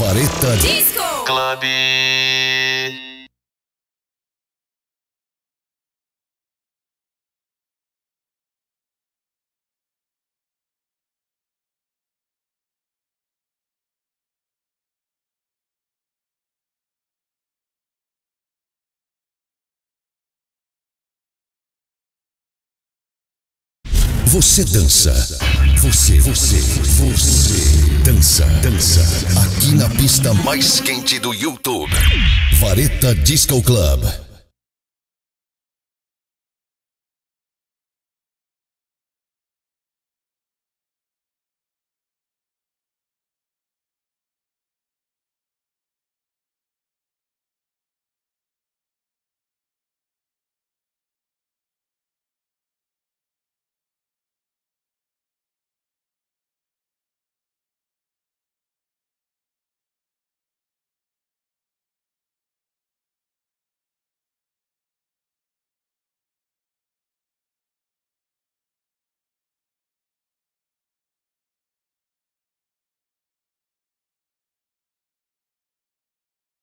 Faretta Disco Club. Você dança, você dança, aqui na pista mais quente do YouTube, Varetta Disco Club.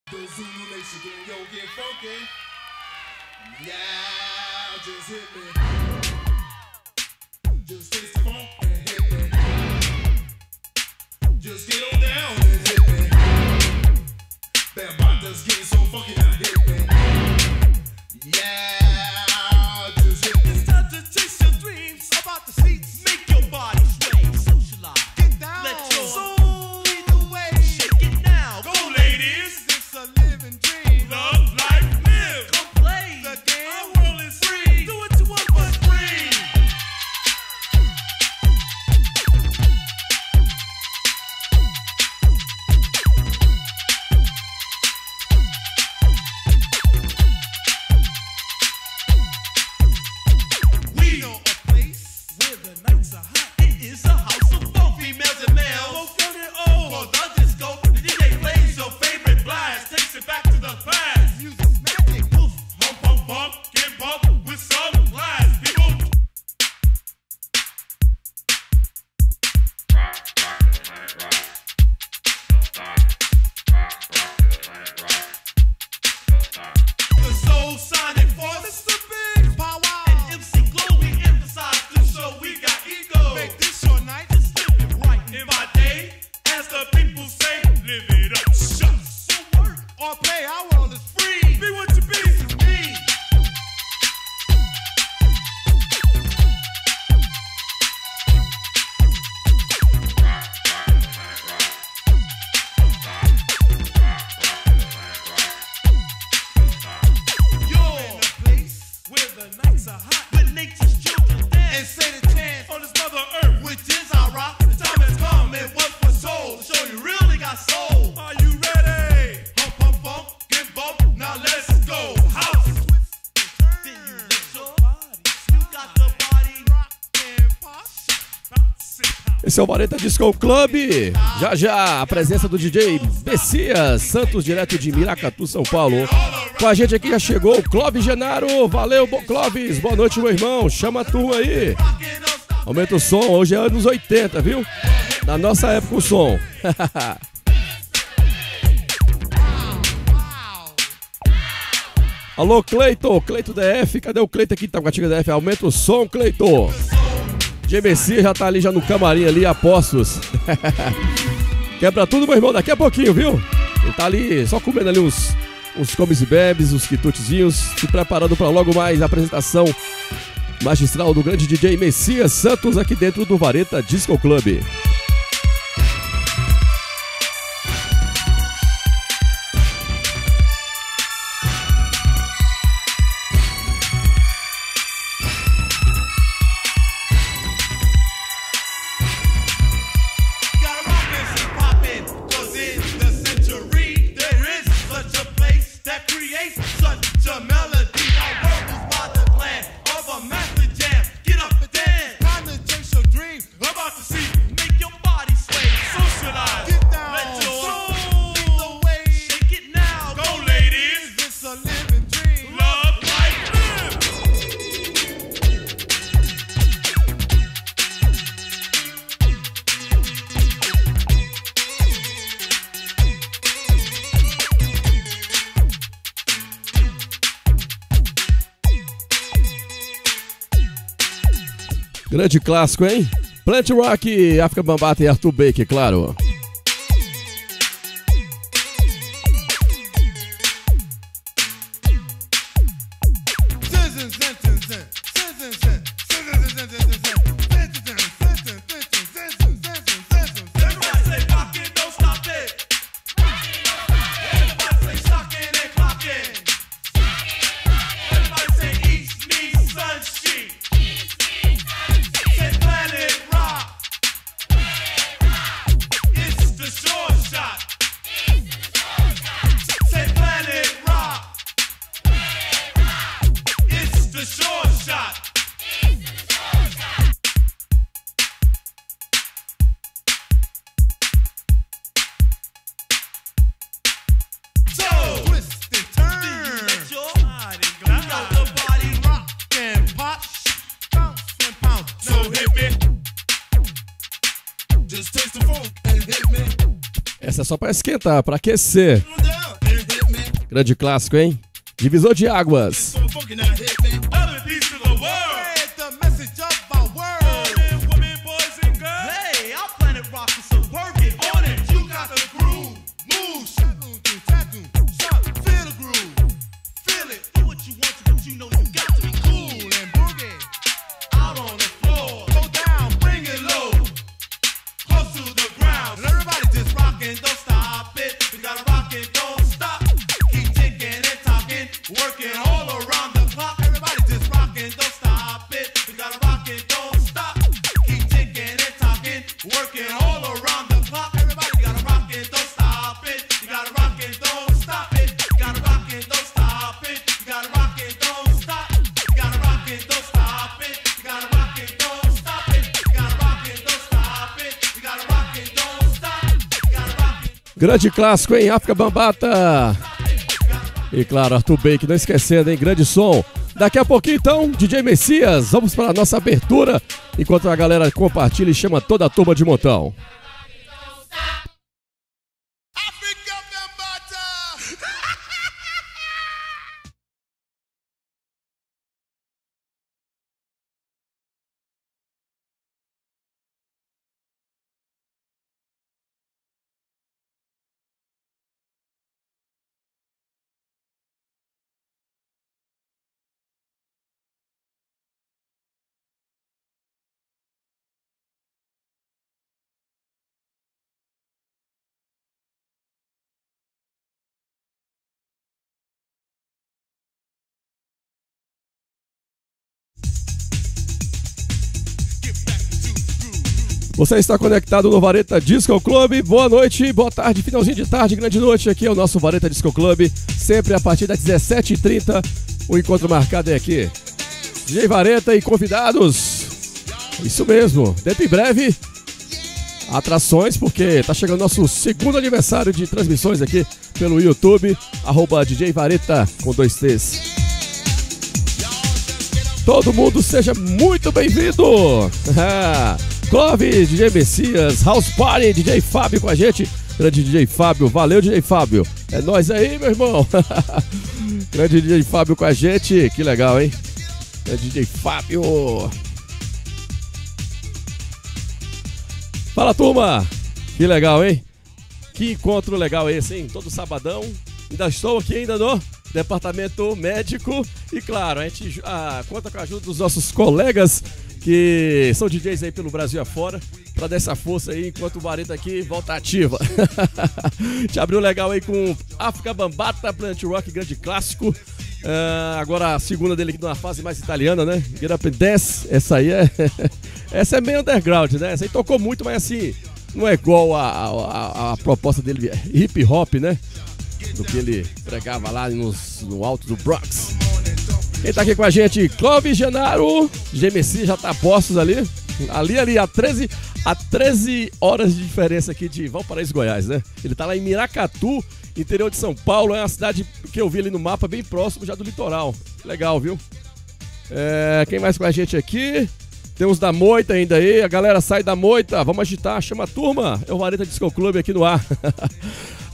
Those in New Mexico, yo, get funky. Now, just hit me. Just taste the funk and hit me. Just get on down and hit me. That vibe just getting so funky, now hit me. Yeah, just hit me. It's time to chase your dreams about the seats. Make your body sway, socialize, get down, let your soul. Esse é o Varetta Disco Club. Já já, a presença do DJ Bessias Santos, direto de Miracatu, São Paulo. Com a gente aqui já chegou o Clóvis Genaro. Valeu, Clóvis. Boa noite, meu irmão. Chama a turma aí. Aumenta o som. Hoje é anos 80, viu? Na nossa época o som. Alô, Cleiton. Cleiton DF. Cadê o Cleiton aqui? Tá com a Tiga DF. Aumenta o som, Cleiton. GBC já tá ali, já no camarim ali, a postos. Quebra tudo, meu irmão, daqui a pouquinho, viu? Ele tá ali, só comendo ali uns comes e bebes, uns quitutezinhos, se preparando pra logo mais a apresentação magistral do grande DJ Messias Santos aqui dentro do Varetta Disco Club. Make your Grande clássico, hein? Plant Rock, África Bambata e Arthur Baker, claro. Essa é só pra esquentar, pra aquecer. Grande clássico, hein? Divisor de águas. Grande clássico, hein? África Bambata. E claro, Arthur Baker, não esquecendo, hein? Grande som. Daqui a pouquinho, então, DJ Messias. Vamos para a nossa abertura, enquanto a galera compartilha e chama toda a turma de montão. Você está conectado no Vareta Disco Club. Boa noite, boa tarde, finalzinho de tarde, grande noite. Aqui é o nosso Vareta Disco Club, sempre a partir das 17h30. O encontro marcado é aqui. DJ Vareta e convidados. Isso mesmo, dentro em breve, atrações, porque está chegando nosso segundo aniversário de transmissões aqui pelo YouTube, @DJ Vareta, com 2 T's. Todo mundo seja muito bem-vindo! Clóvis, DJ Messias, House Party, DJ Fábio com a gente. Grande DJ Fábio, valeu DJ Fábio. É nóis aí, meu irmão. Grande DJ Fábio com a gente, que legal, hein? Grande DJ Fábio. Fala, turma. Que legal, hein? Que encontro legal esse, hein? Todo sabadão. Ainda estou aqui ainda no departamento médico. E claro, a gente conta com a ajuda dos nossos colegas que são DJs aí pelo Brasil afora, pra dar essa força aí, enquanto o Vareta aqui volta ativa. Te abriu legal aí com África Bambata, Plant Rock, grande clássico. Agora a segunda dele aqui numa fase mais italiana, né? Get Up and Dance, essa aí é... essa é meio underground, né? Essa aí tocou muito, mas assim, não é igual a proposta dele hip hop, né? Do que ele pregava lá no alto do Bronx. Quem tá aqui com a gente? Clóvis Genaro, GMC já tá a postos ali. Ali, a 13 horas de diferença aqui de Valparaíso, Goiás, né? Ele tá lá em Miracatu, interior de São Paulo. É uma cidade que eu vi ali no mapa, bem próximo já do litoral. Legal, viu? Quem mais com a gente aqui? Tem uns da Moita ainda aí. A galera sai da Moita. Vamos agitar, chama a turma. É o Vareta Disco Clube aqui no ar.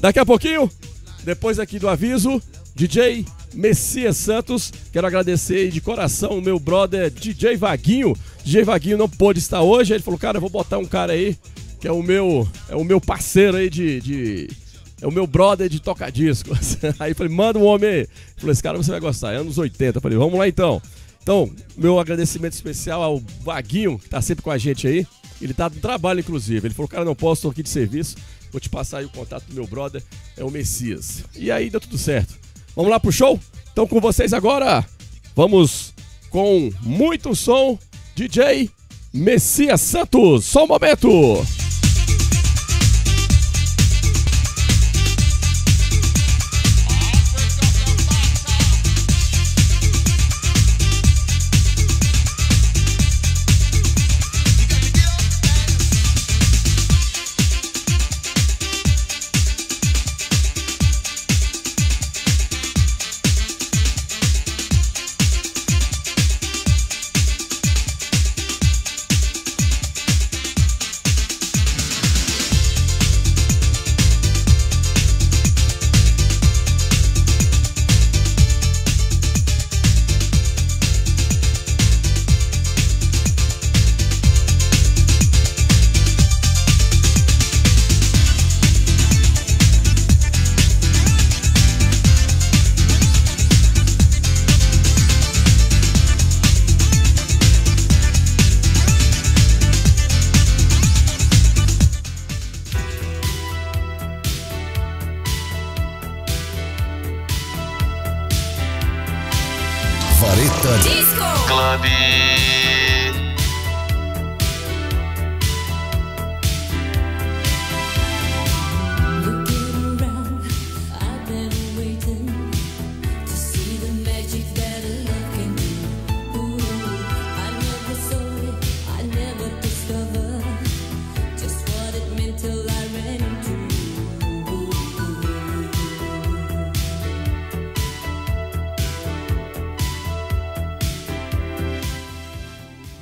Daqui a pouquinho, depois aqui do aviso, DJ Messias Santos. Quero agradecer de coração o meu brother DJ Vaguinho, DJ Vaguinho não pôde estar hoje, aí ele falou, cara, eu vou botar um cara aí, que é o meu parceiro aí é o meu brother de toca-discos. Aí eu falei, manda um homem aí. Ele falou, esse cara você vai gostar, é anos 80. Eu falei, vamos lá então. Então, meu agradecimento especial ao Vaguinho, que tá sempre com a gente aí. Ele tá no trabalho, inclusive. Ele falou, cara, não posso, tô aqui de serviço. Vou te passar aí o contato do meu brother, é o Messias. E aí deu tudo certo. Vamos lá pro show? Então com vocês agora, vamos com muito som, DJ Messias Santos. Só um momento!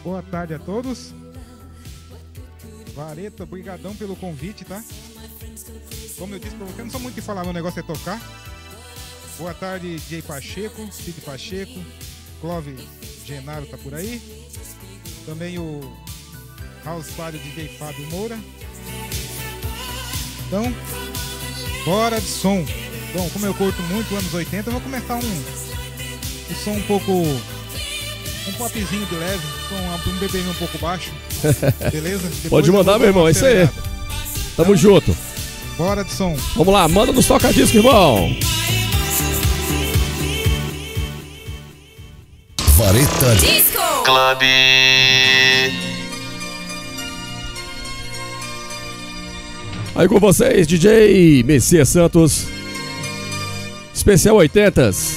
Boa tarde a todos. Vareta, brigadão pelo convite, tá? Como eu disse pra você, eu não sou muito de falar, meu negócio é tocar. Boa tarde, DJ Pacheco, Cid Pacheco, Clóvis Genaro tá por aí. Também o House Party, DJ Fábio Moura. Então, bora de som. Bom, como eu curto muito anos 80, eu vou começar um som um pouco... um popzinho de leve, um BPM um pouco baixo, beleza? Depois pode mandar, meu irmão, é isso aí. Tamo junto. Bora de som. Vamos lá, manda nos toca-discos, irmão. Vareta Disco Club. Aí com vocês, DJ Messias Santos. Especial 80s.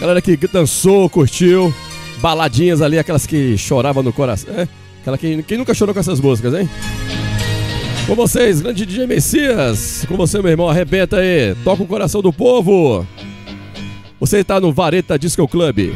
Galera que dançou, curtiu. Baladinhas ali, aquelas que choravam no coração, é? Aquela que quem nunca chorou com essas músicas, hein? Com vocês, grande DJ Messias. Com você, meu irmão, arrebenta aí. Toca o coração do povo. Você tá no Vareta Disco Club.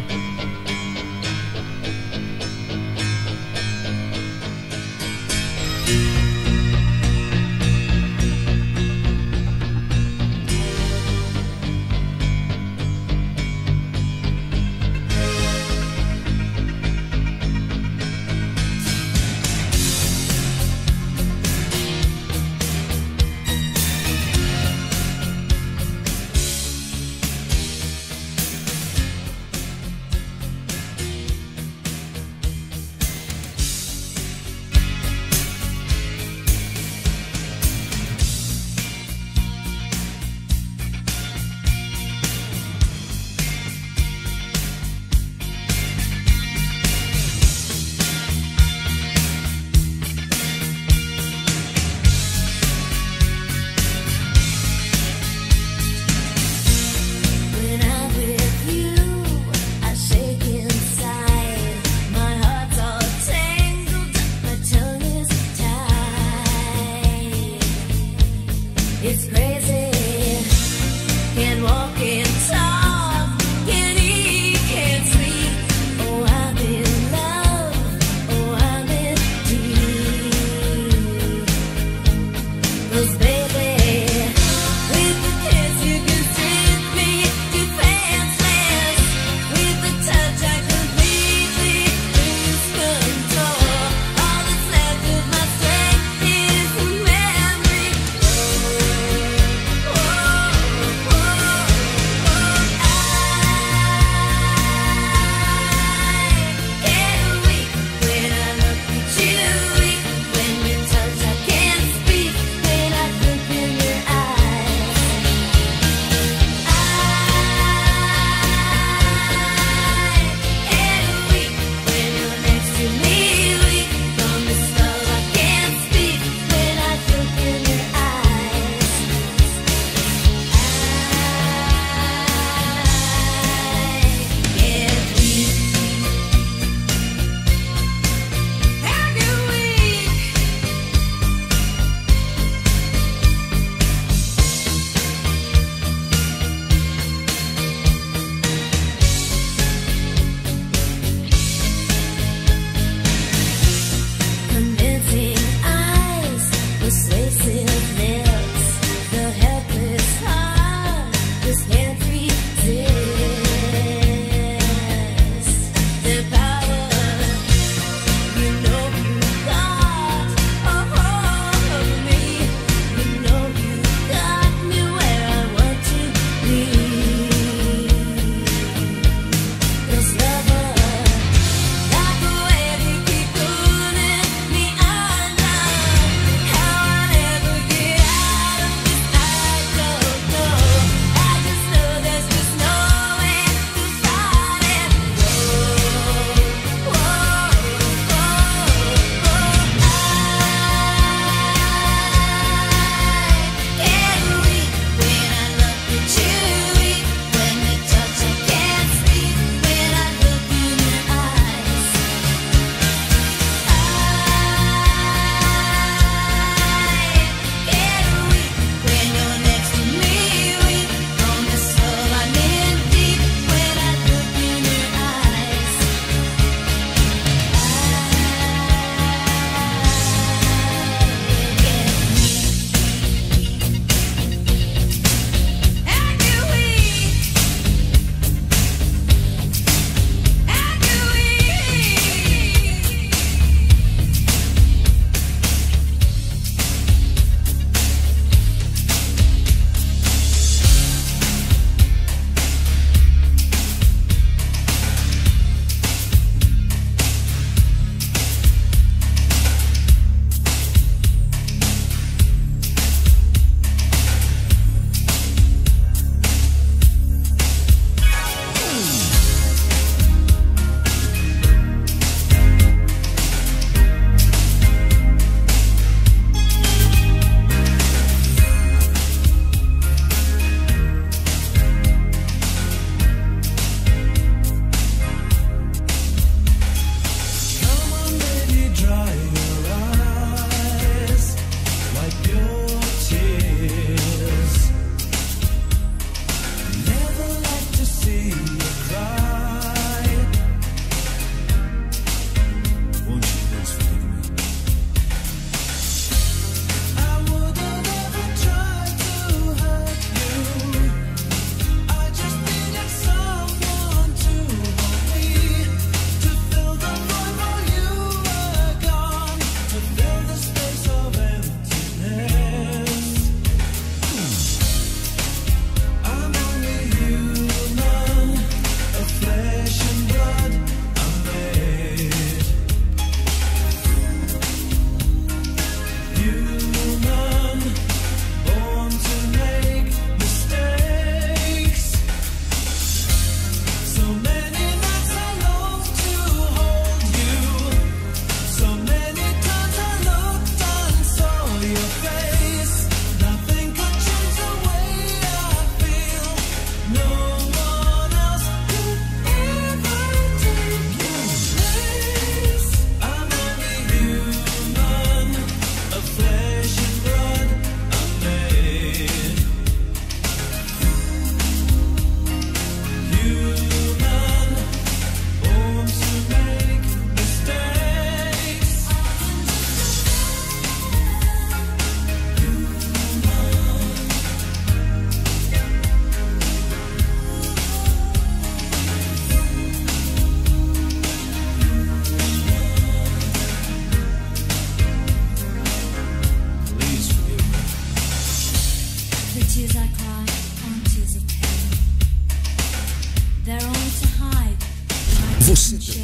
Você dança,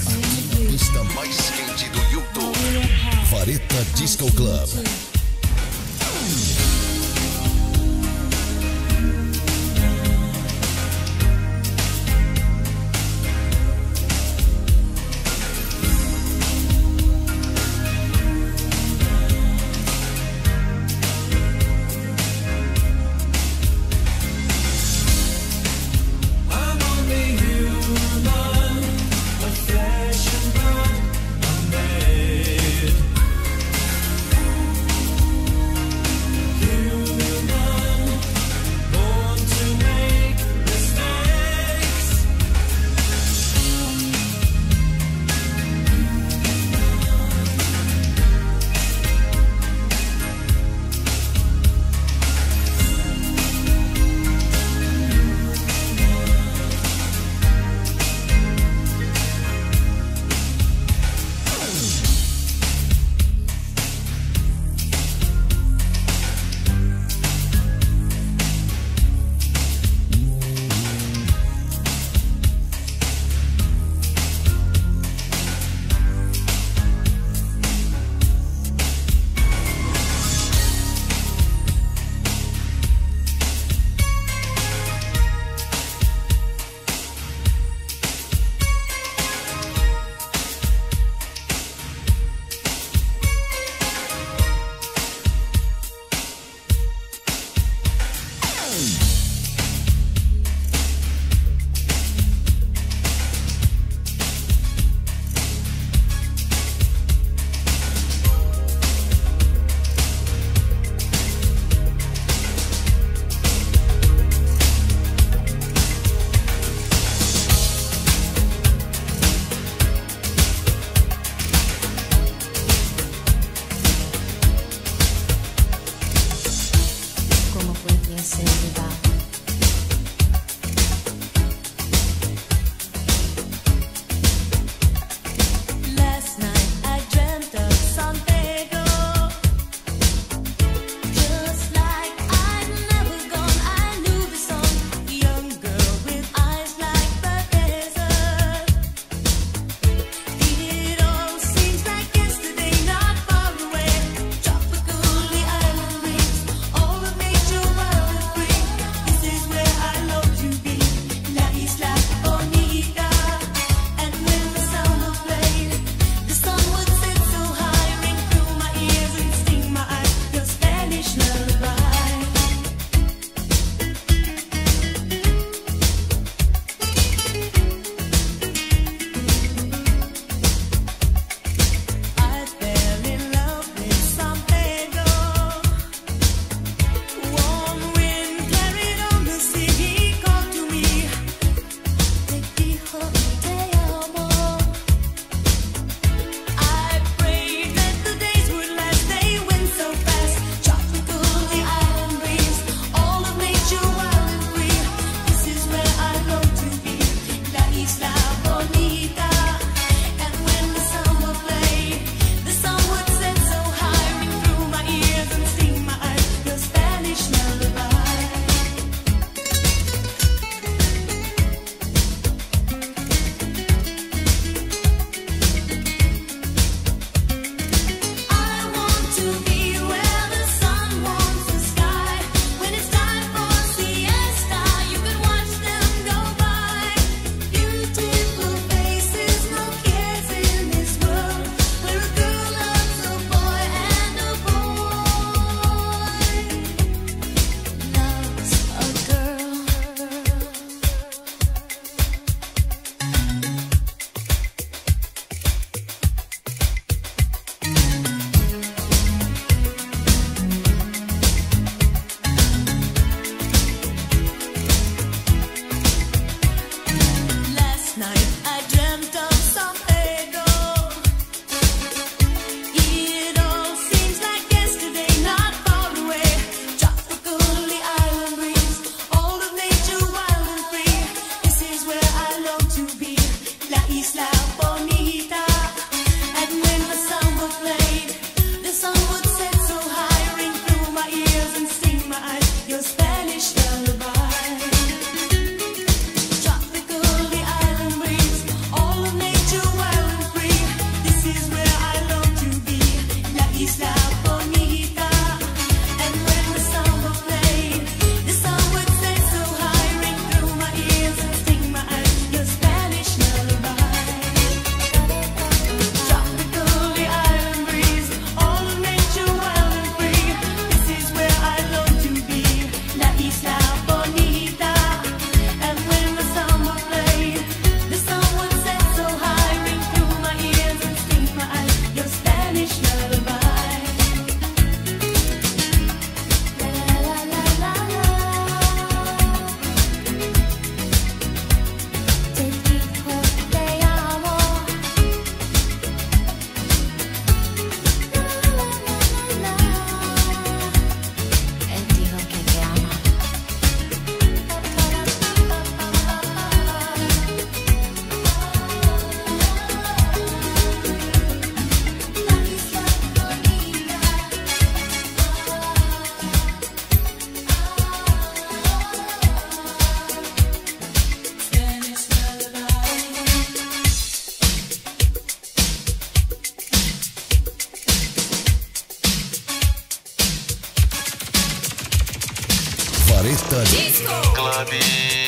aqui na pista mais quente do YouTube. Vareta Disco Club. Arista Disco Clubbing.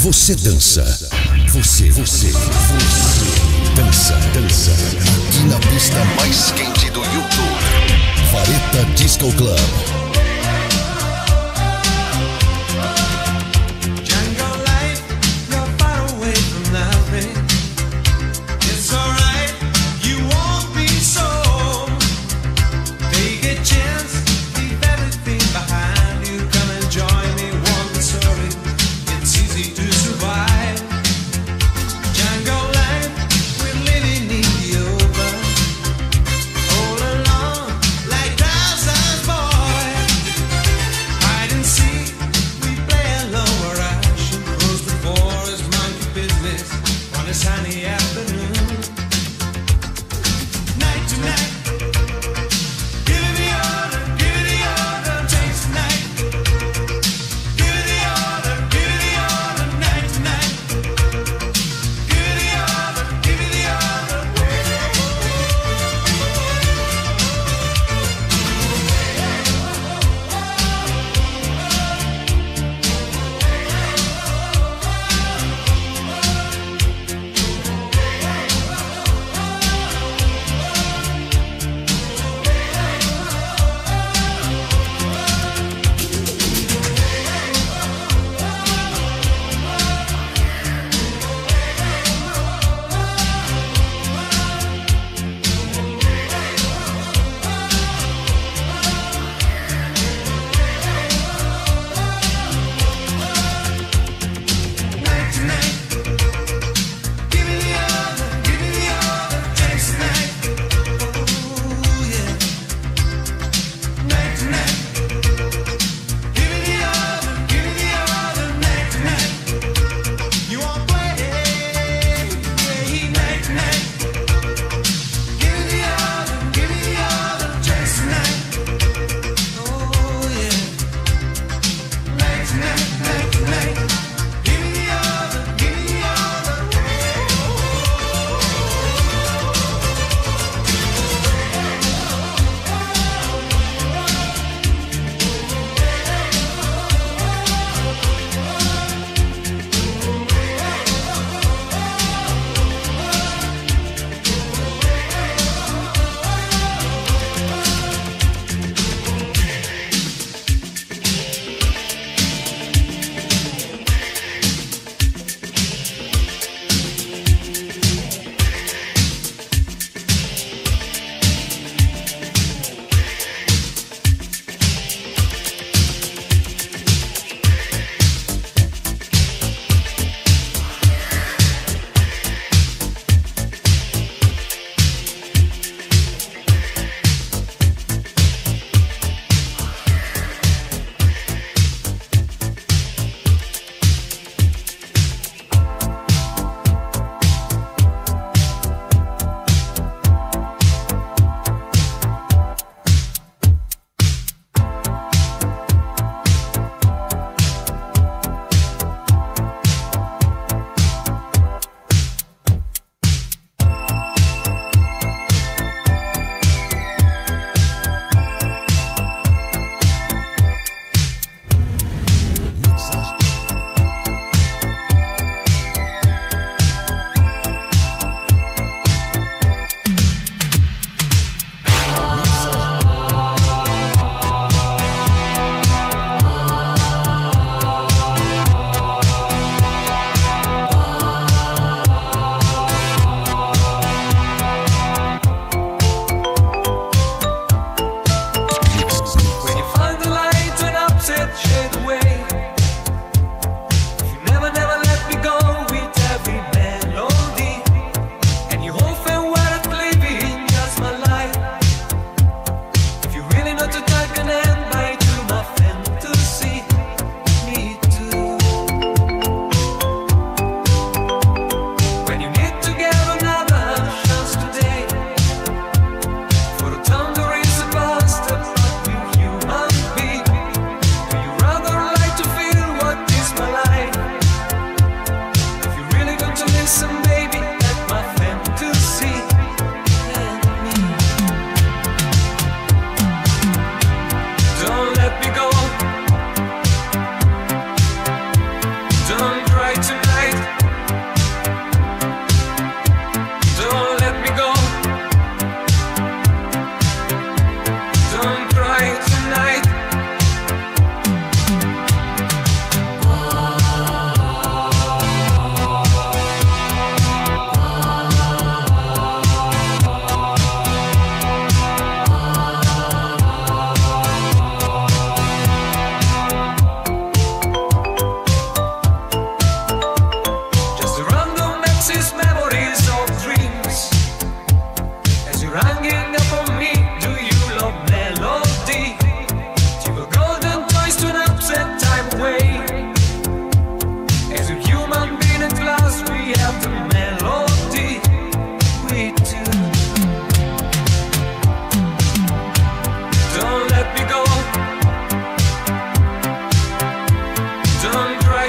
Você dança, você dança, aqui na pista mais quente do YouTube, Vareta Disco Club. Boy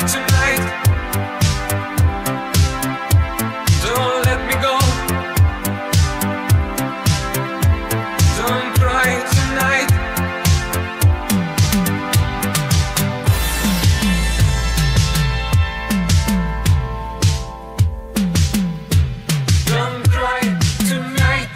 away tonight. Don't let me go. Don't cry tonight. Don't cry tonight.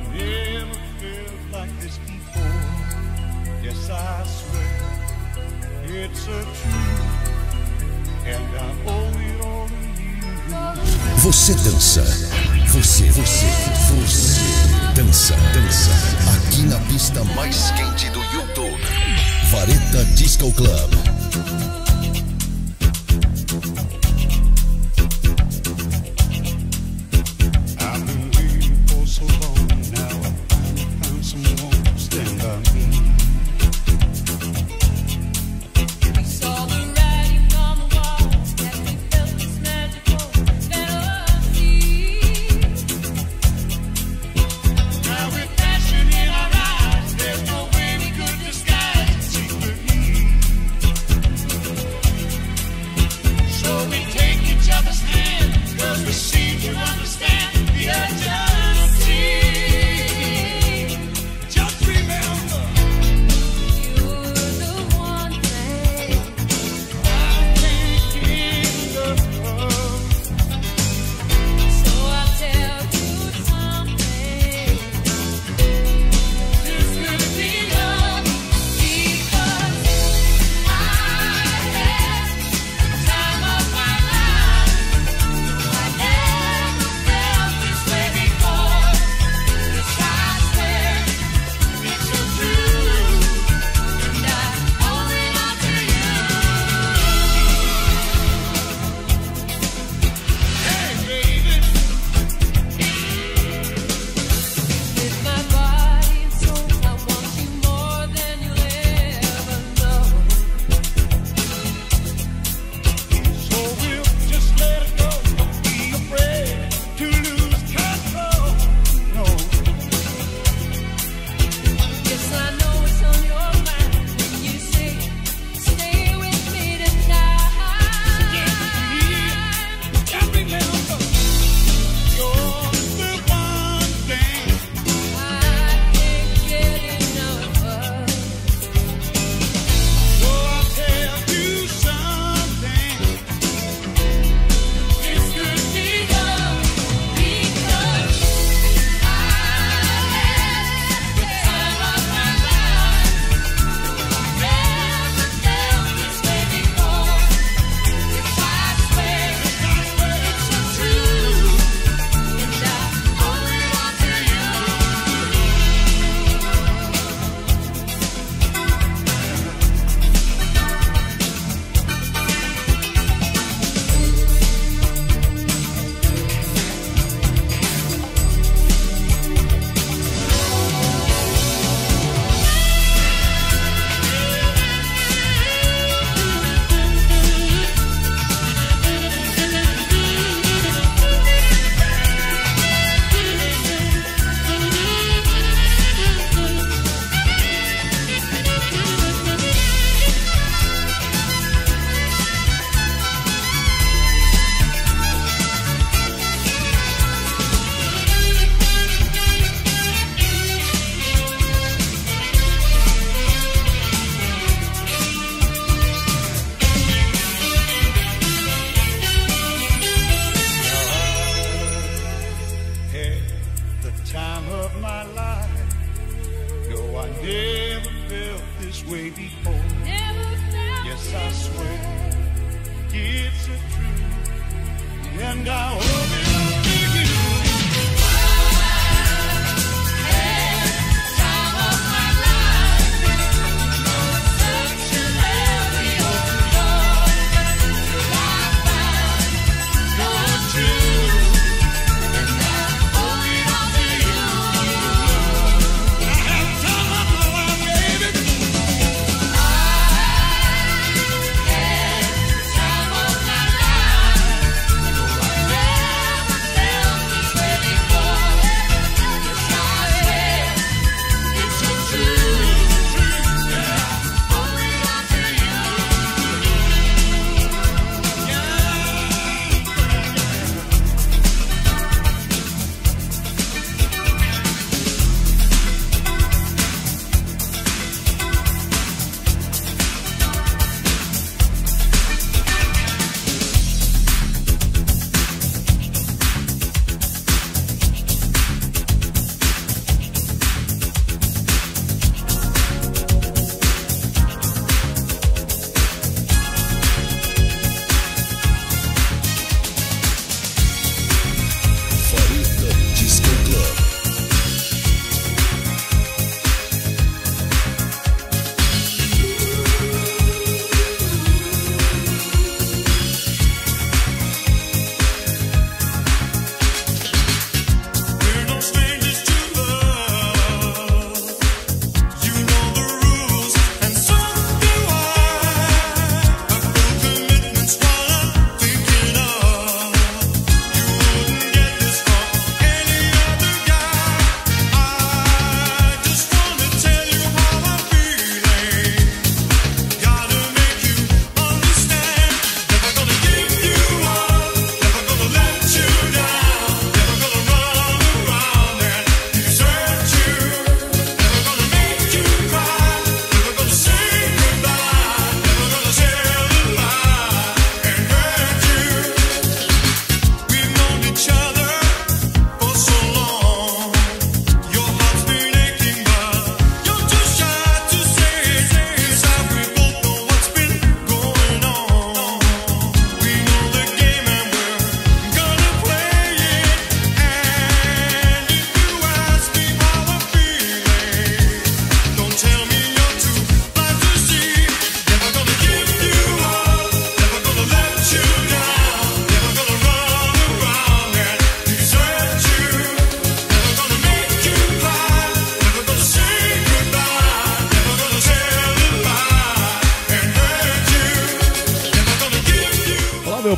I've never felt like this before. Yes, I swear it's a truth, and I owe it all to you. Você dança, você dança, aqui na pista mais quente do YouTube, Vareta Disco Club.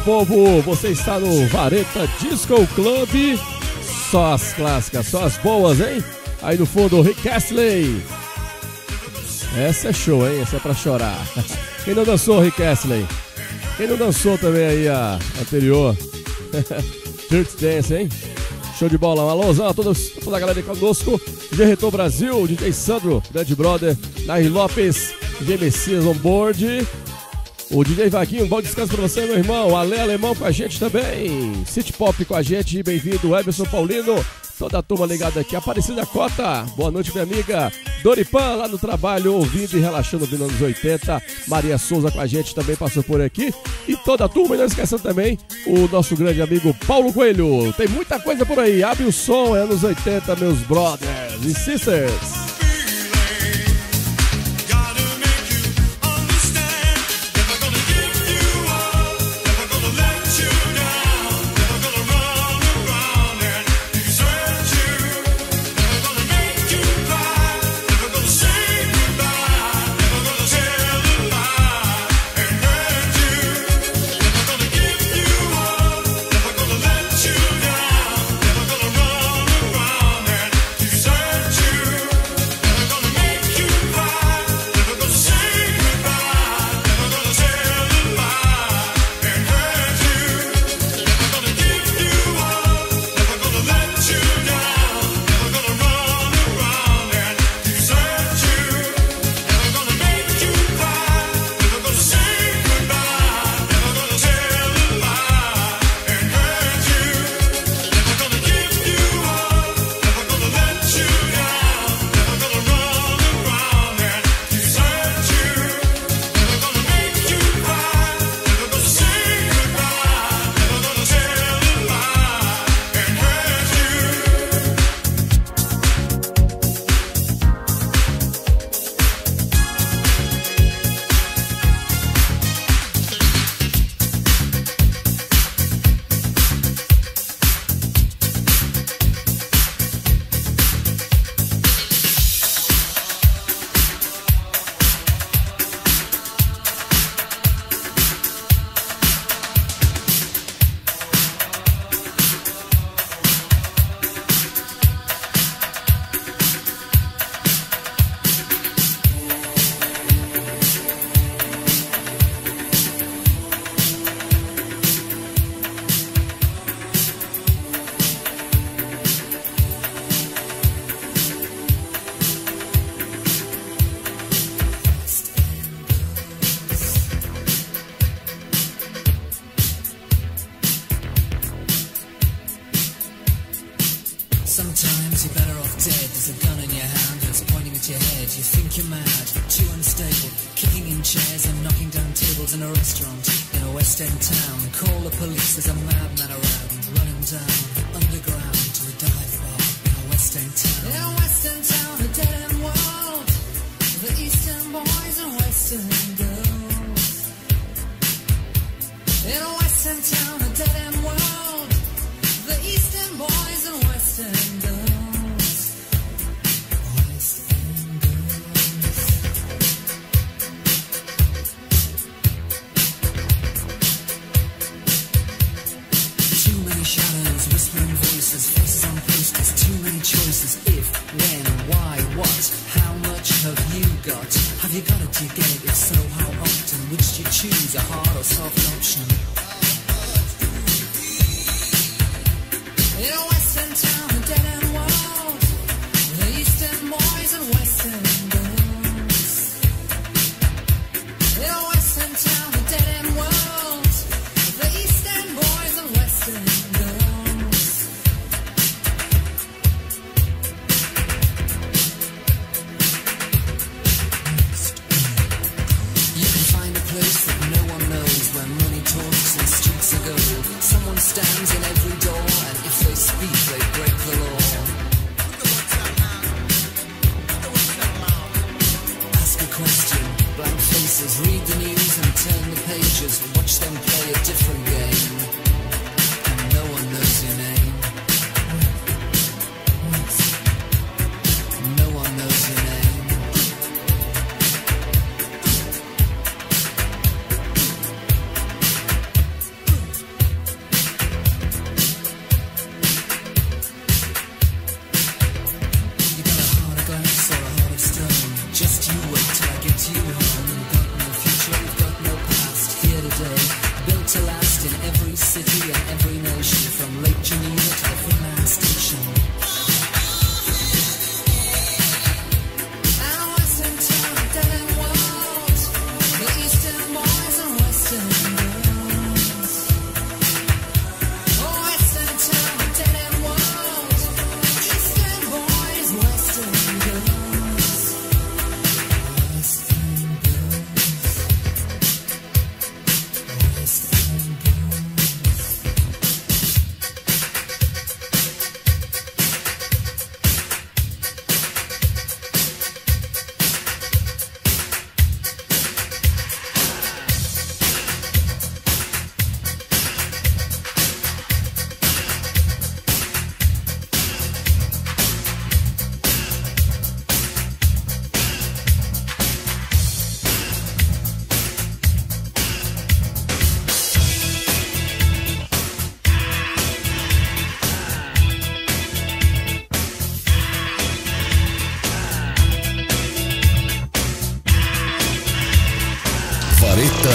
povo, você está no Vareta Disco Club. Só as clássicas, só as boas, hein? Aí no fundo, Rick Astley. Essa é show, hein? Essa é pra chorar. Quem não dançou, Rick Astley? Quem não dançou também aí a anterior? Dirty Dance, hein? Show de bola. Alôzão a toda a galera aí conosco. Gerretô Brasil, DJ Sandro, Grande Brother, Nair Lopes, DJ Messias on board. O DJ Vaguinho, um bom descanso pra você, meu irmão. Ale Alemão com a gente também. City Pop com a gente. Bem-vindo, Everson Paulino. Toda a turma ligada aqui. Aparecida Cota. Boa noite, minha amiga. Doripan, lá no trabalho, ouvindo e relaxando, ouvindo anos 80. Maria Souza com a gente também passou por aqui. E toda a turma, e não esquecendo também o nosso grande amigo Paulo Coelho. Tem muita coisa por aí. Abre o som, é anos 80, meus brothers e sisters. Place that no one knows, where money talks.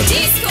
Disco.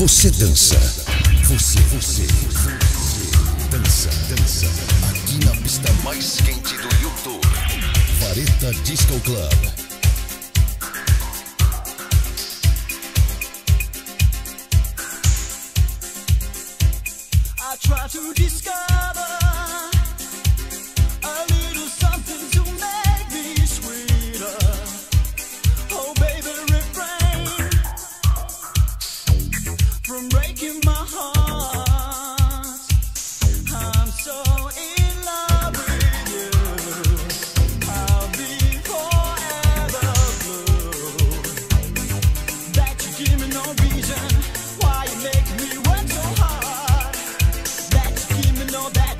Você dança, você dança, aqui na pista mais quente do YouTube, Vareta Disco Club. try to discover a little something to make me sweeter. Oh baby, refrain from breaking my heart. I'm so in love with you, I'll be forever blue. That you give me no reason why you make me work so hard. That you give me no that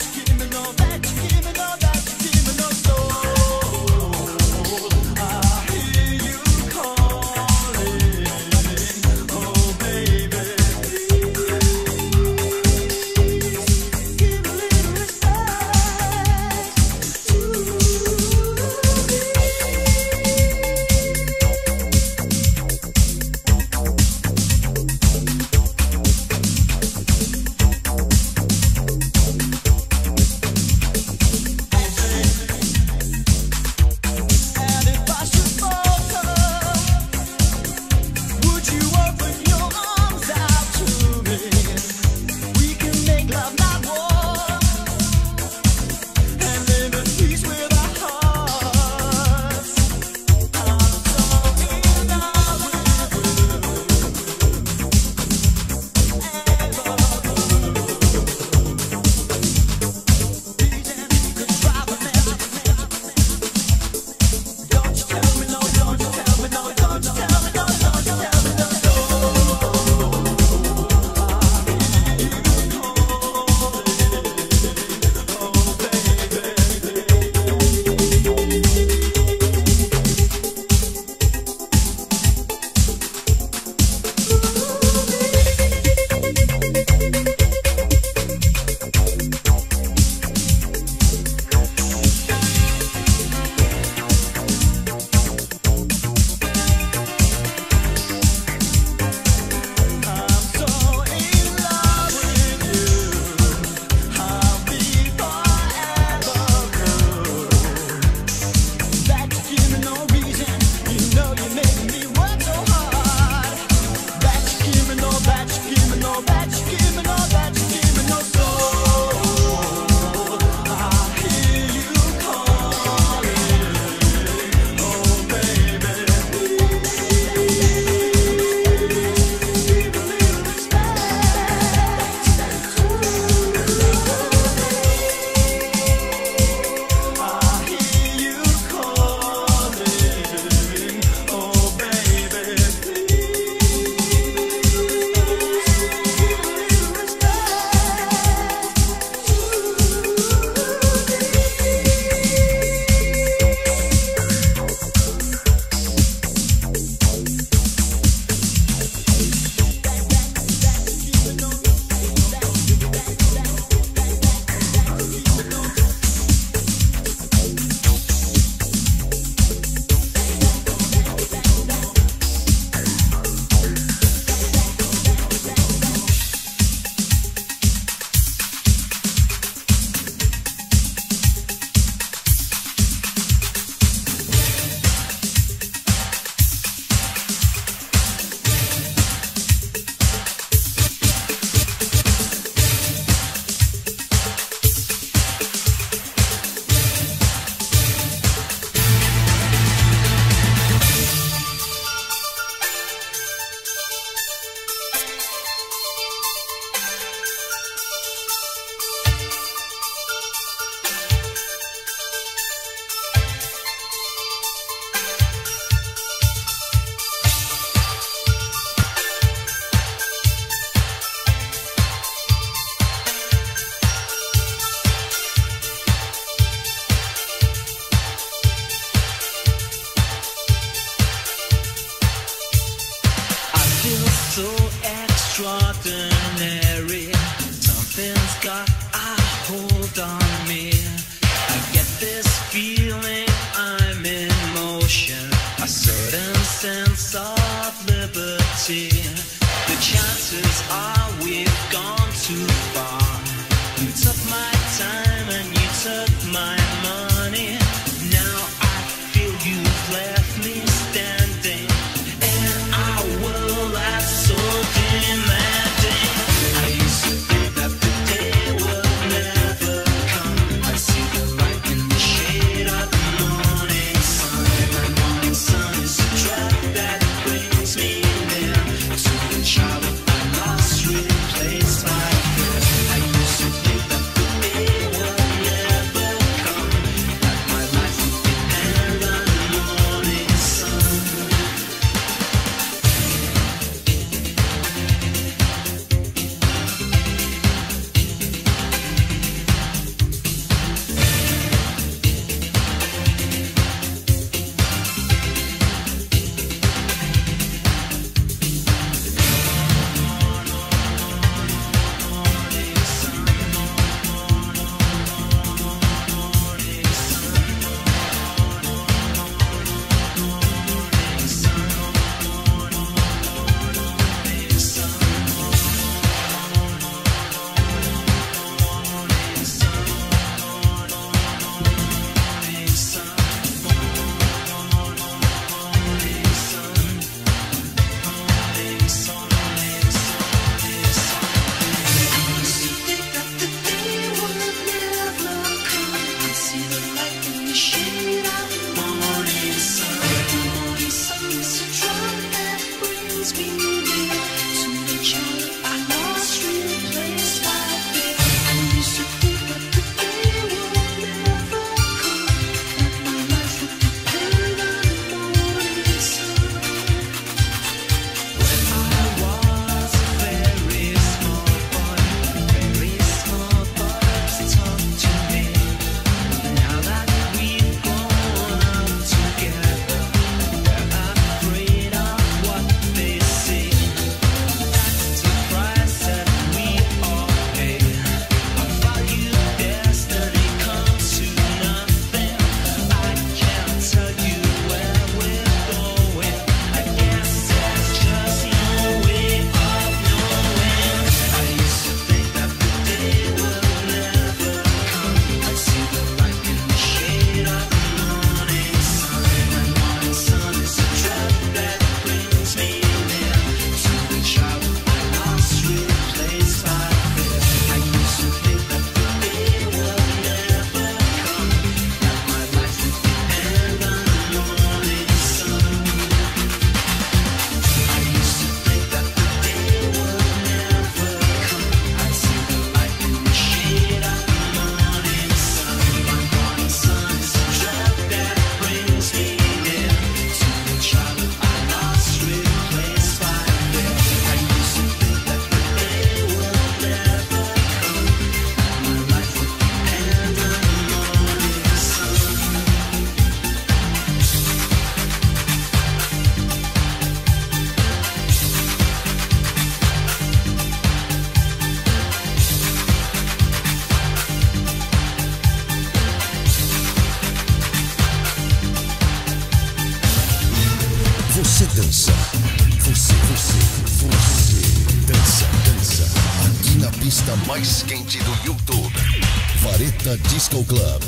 mais quente do YouTube. Vareta Disco Club.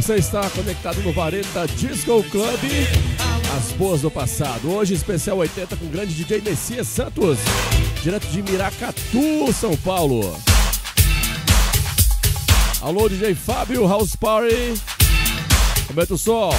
Você está conectado no Vareta Disco Club, as boas do passado. Hoje, especial 80 com o grande DJ Messias Santos, direto de Miracatu, São Paulo. Alô, DJ Fábio, House Party. Aumenta o som.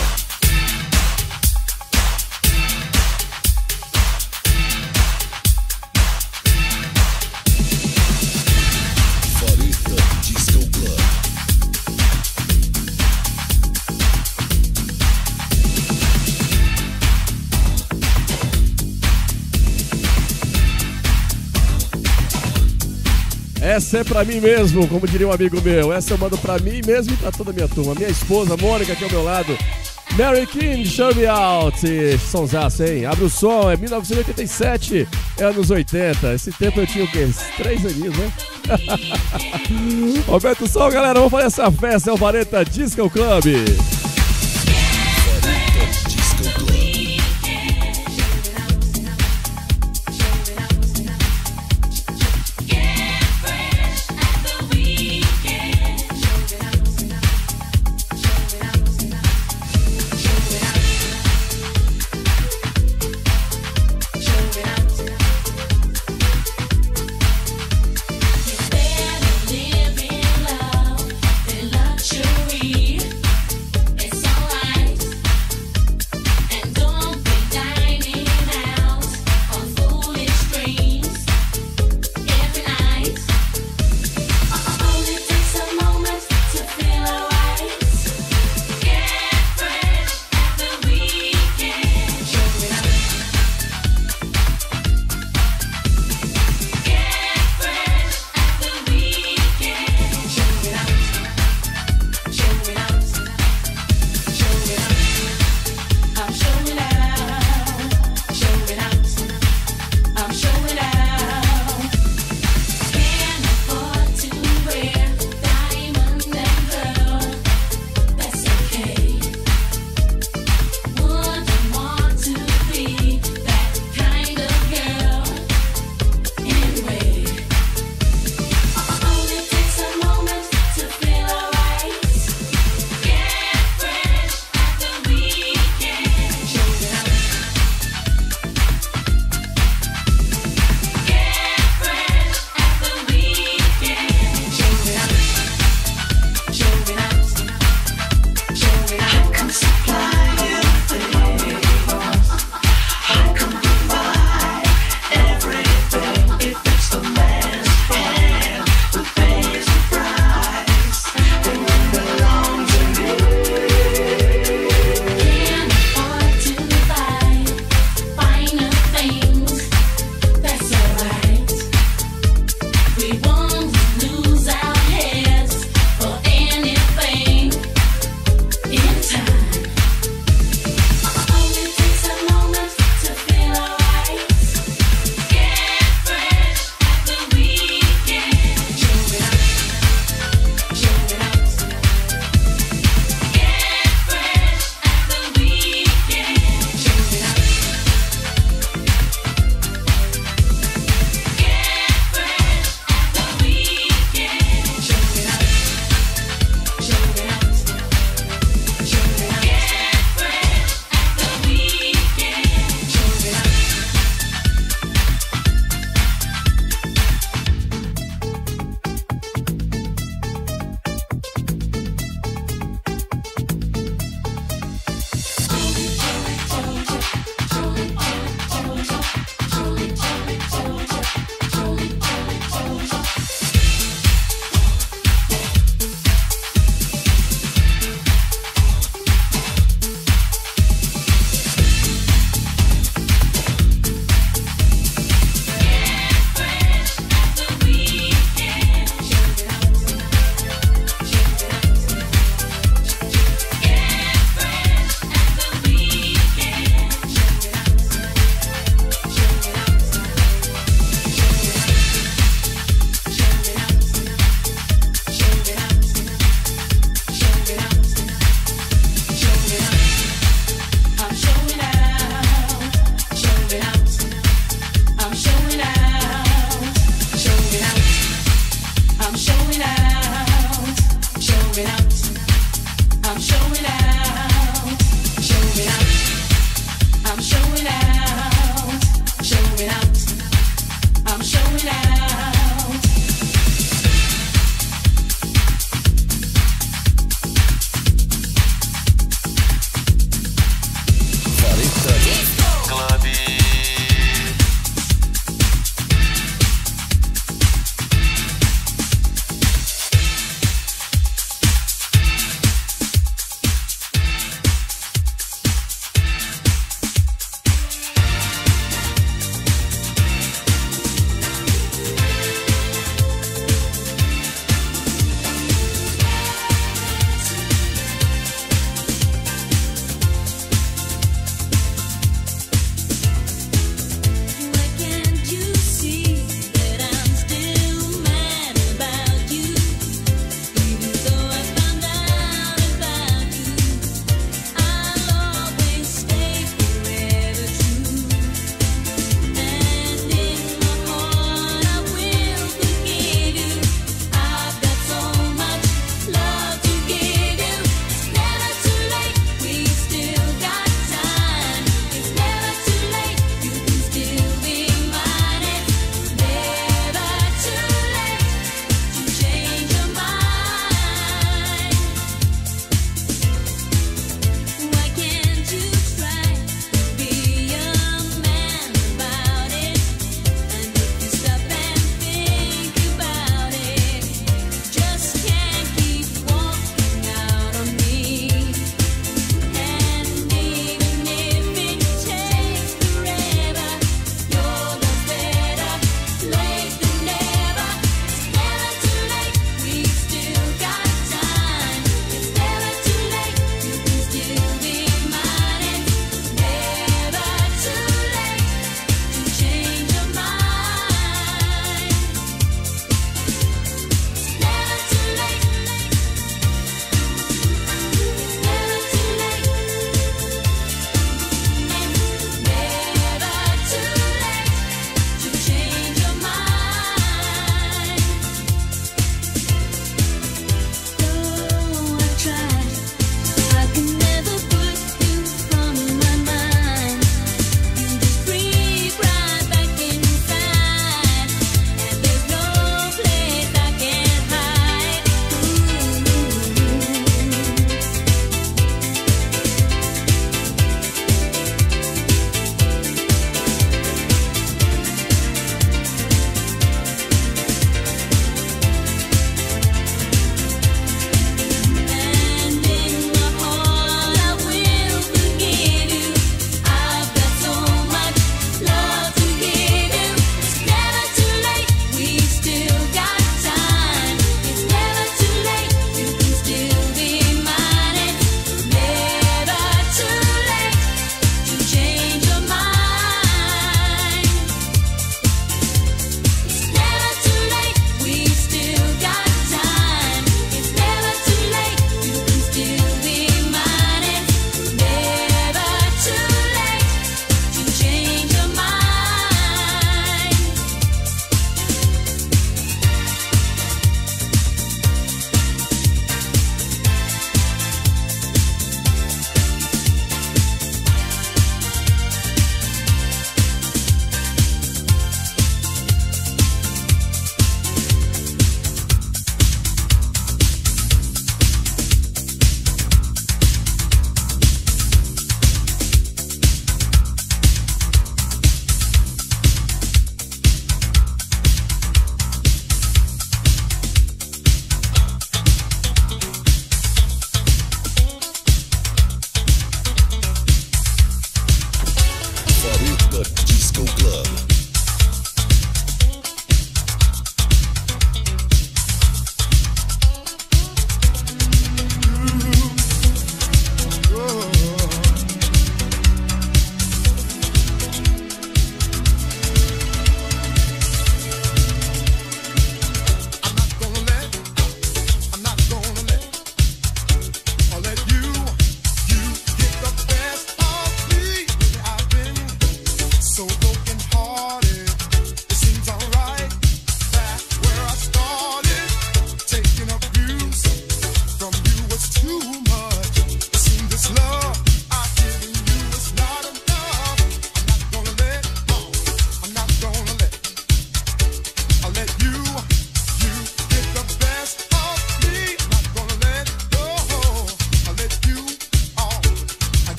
Essa é pra mim mesmo, como diria um amigo meu. Essa eu mando pra mim mesmo e pra toda a minha turma. Minha esposa, Mônica, aqui ao meu lado. Mary King, Show Me Out. Sonsaço, hein? Abre o som, é 1987, anos 80. Esse tempo eu tinha o quê? 3 aninhos, né? Aumenta o som, galera. Vamos fazer essa festa. É o Vareta Disco Club.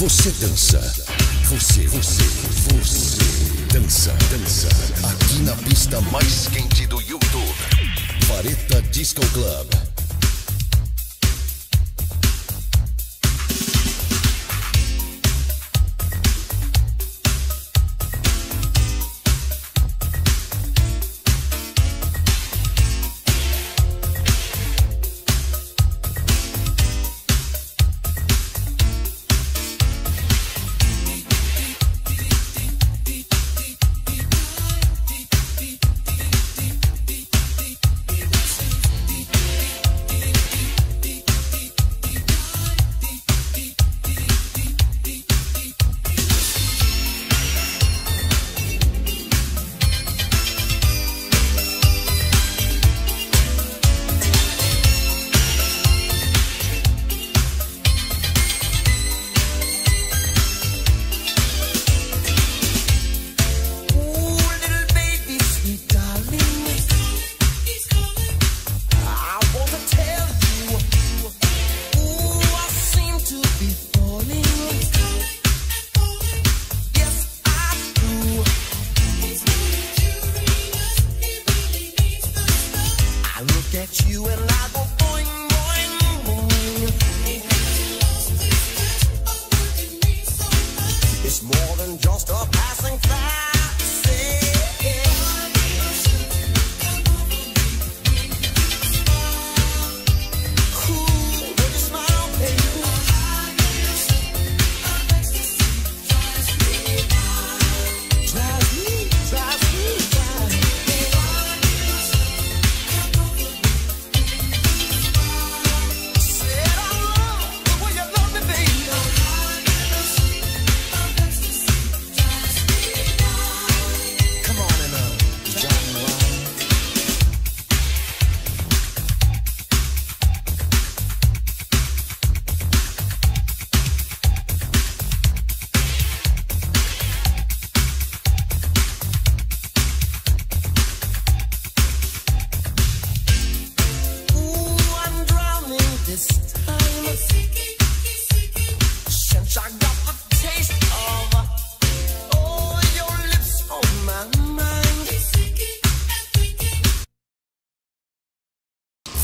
Você dança, você dança, aqui na pista mais quente do YouTube, Vareta Disco Club.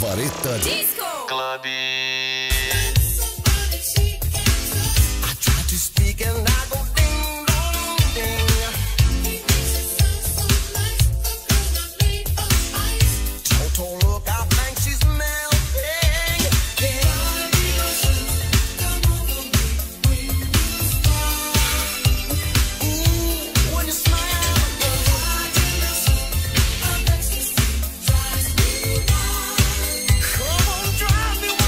Vareta Disco Club. I try to speak and I go ding dong ding. Don't look, I think she's melting. Ooh, when you smile, I see. Drives me wild.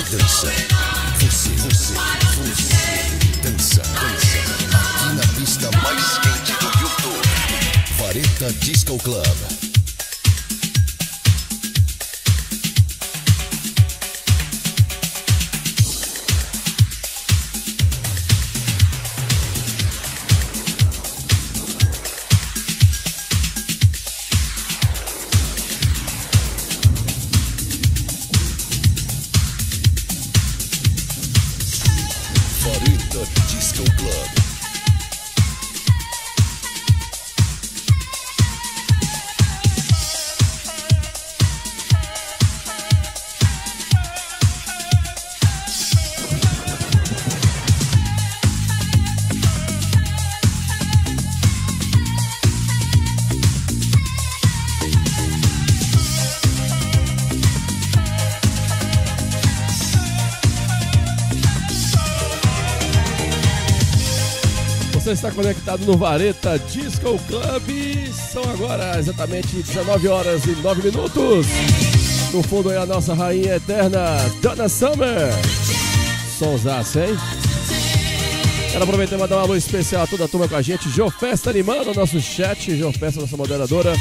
تنسى فوسي فوسي فوسي تنسى تنسى na pista mais quente do YouTube Vareta Disco Club. Está conectado no Vareta Disco Club. São agora exatamente 19h09. No fundo é a nossa rainha eterna, Donna Summer. Sonsaço, hein? Quero aproveitar e mandar uma luz especial a toda a turma com a gente. Jo Festa animando o nosso chat. Jo Festa, nossa moderadora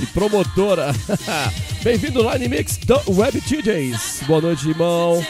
e promotora. Bem-vindo lá no Mix do Web DJs. Boa noite, irmão.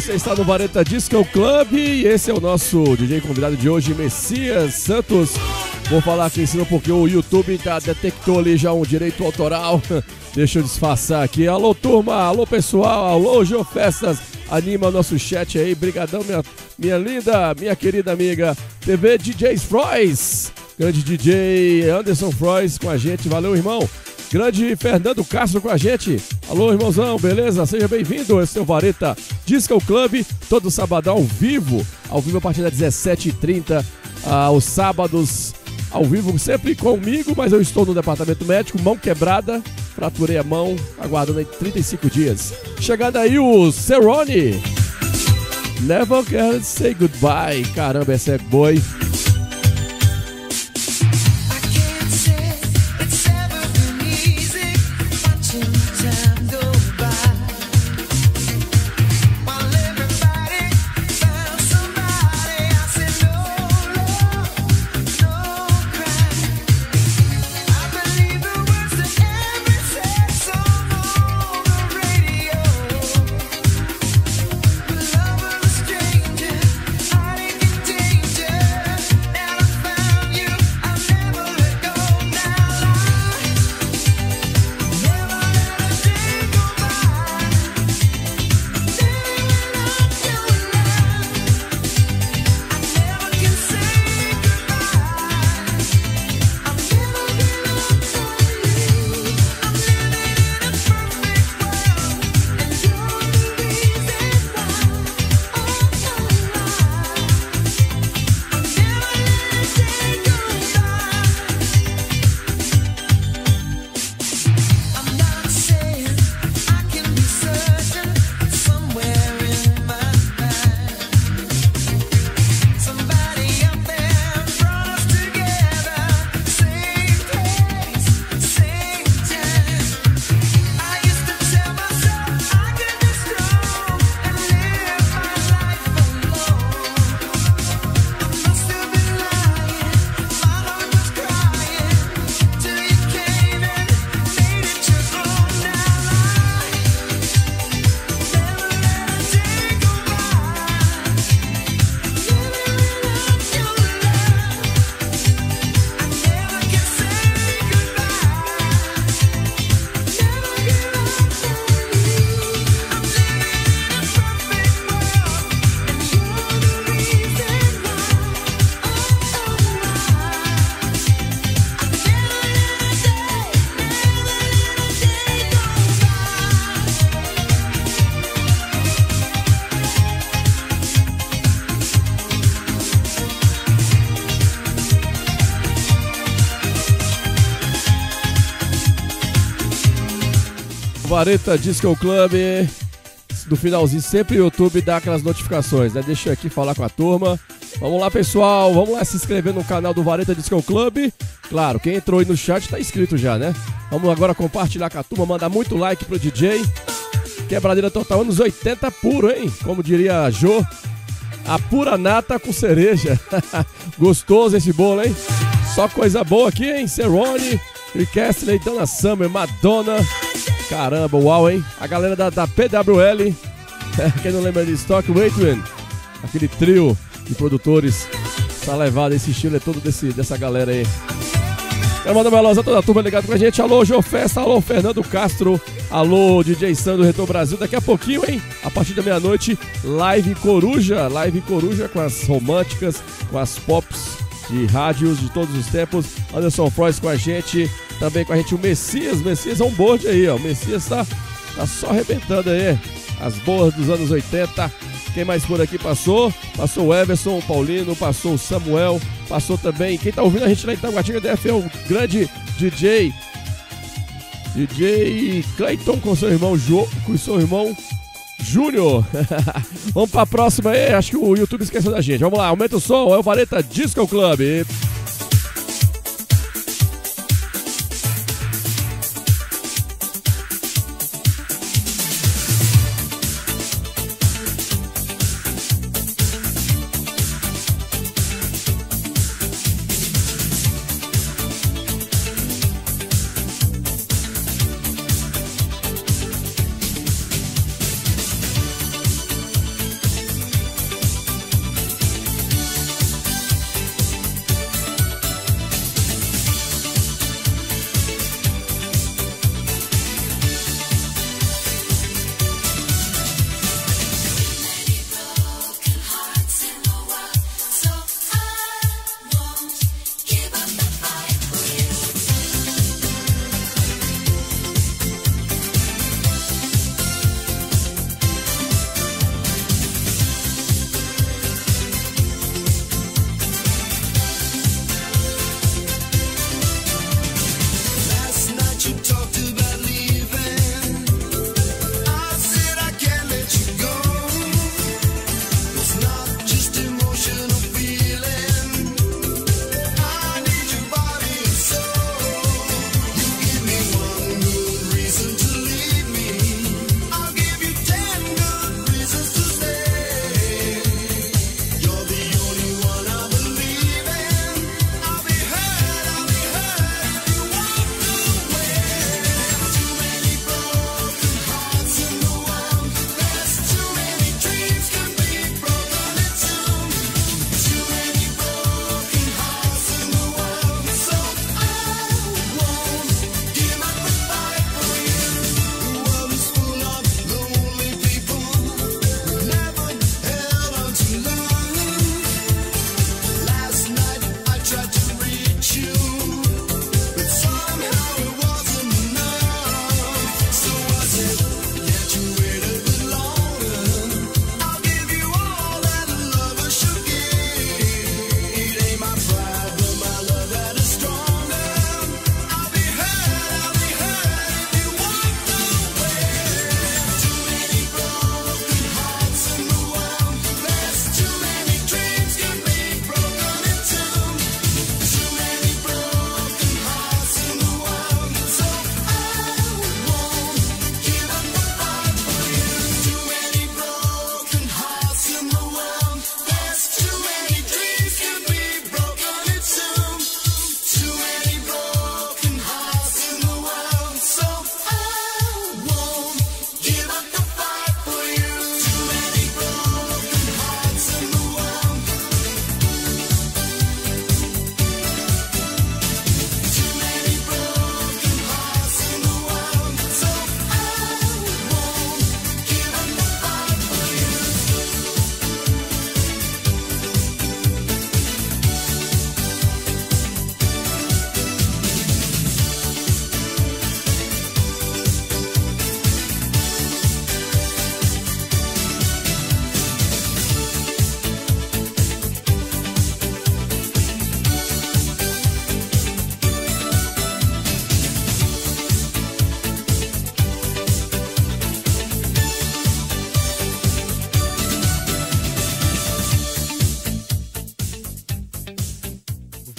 Você está no Vareta Disco Club e esse é o nosso DJ convidado de hoje, Messias Santos. Vou falar aqui em cima porque o YouTube detectou ali já um direito autoral. Deixa eu disfarçar aqui. Alô, turma. Alô, pessoal. Alô, Jô Festas. Anima o nosso chat aí. Brigadão, minha linda, minha querida amiga. TV DJs Frois. Grande DJ Anderson Frois com a gente. Valeu, irmão. Grande Fernando Castro com a gente. Alô, irmãozão, beleza? Seja bem-vindo. Esse é o Vareta Disco Club, todo sabadão ao vivo. Ao vivo a partir das 17h30, aos sábados, ao vivo sempre comigo, mas eu estou no departamento médico, mão quebrada, fraturei a mão, aguardando aí 35 dias. Chegando aí o Cerrone. Never Can Say Goodbye. Caramba, essa é boa, hein? Vareta Disco Club, no finalzinho sempre o YouTube dá aquelas notificações, né? Deixa eu aqui falar com a turma. Vamos lá, pessoal, vamos lá se inscrever no canal do Vareta Disco Club. Claro, quem entrou aí no chat tá inscrito já, né? Vamos agora compartilhar com a turma, mandar muito like pro DJ. Quebradeira total, anos 80 puro, hein? Como diria a Jô, a pura nata com cereja. Gostoso esse bolo, hein? Só coisa boa aqui, hein? Cerrone, Riquestley, Donna Summer, Madonna... Caramba, uau, hein? A galera da PWL, quem não lembra de Stock Waitman, aquele trio de produtores, tá levado, esse estilo é todo dessa galera aí. Quero mandar um abraço a toda a turma ligada com a gente. Alô, Jô Festa, alô, Fernando Castro, alô, DJ Sandro Retro Brasil. Daqui a pouquinho, hein? A partir da meia-noite, live Coruja com as românticas, com as pops de rádios de todos os tempos. Anderson Frois com a gente. Também com a gente o Messias on board aí, ó. O Messias tá só arrebentando aí. As boas dos anos 80. Quem mais por aqui passou? Passou o Everson, o Paulino, passou o Samuel, passou também. Quem tá ouvindo a gente lá em Itaguatinga deve é o grande DJ Clayton com seu irmão Jô, com seu irmão Júnior. Vamos pra próxima aí. Acho que o YouTube esqueceu da gente. Vamos lá, aumenta o som. É o Vareta Disco Club.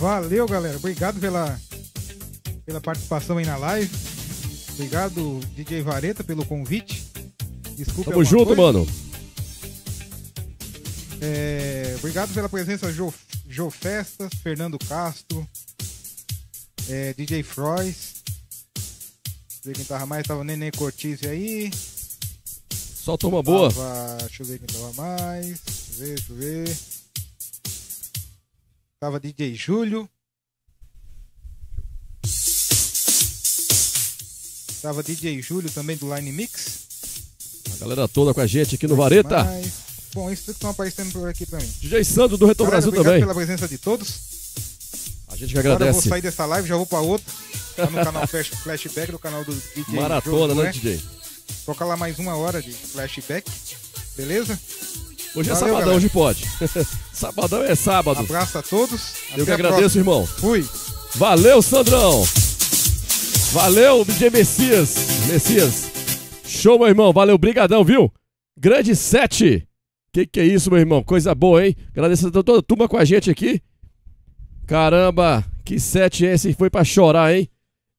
Valeu, galera. Obrigado pela participação aí na live. Obrigado, DJ Vareta, pelo convite. Desculpa. Tamo junto, mano. Obrigado pela presença, Jô Festas, Fernando Castro, DJ Frois. Deixa eu ver quem tava mais. Tava Nenê Cortise aí. Só toma boa. Deixa eu ver quem tava mais. Deixa eu ver. Tava DJ Júlio. Tava DJ Júlio também do Line Mix. A galera toda com a gente aqui no Vareta. Bom, isso tudo que estão aparecendo por aqui também. DJ Sandro do Reto Brasil também. Obrigado pela presença de todos. A gente que agradece. Agora eu vou sair dessa live, já vou pra outra. Tá no canal Flashback, do canal do DJ Maratona, né, DJ? Toca lá mais 1 hora de Flashback, beleza? Hoje é sabadão, galera. Hoje pode. Sabadão é sábado. Um abraço a todos. Eu que agradeço, irmão. Fui. Valeu, Sandrão. Valeu, DJ Messias. Show, meu irmão. Valeu, brigadão, viu? Grande 7. Que é isso, meu irmão? Coisa boa, hein? Agradecendo a toda a turma com a gente aqui. Caramba, que 7 é esse? Foi pra chorar, hein?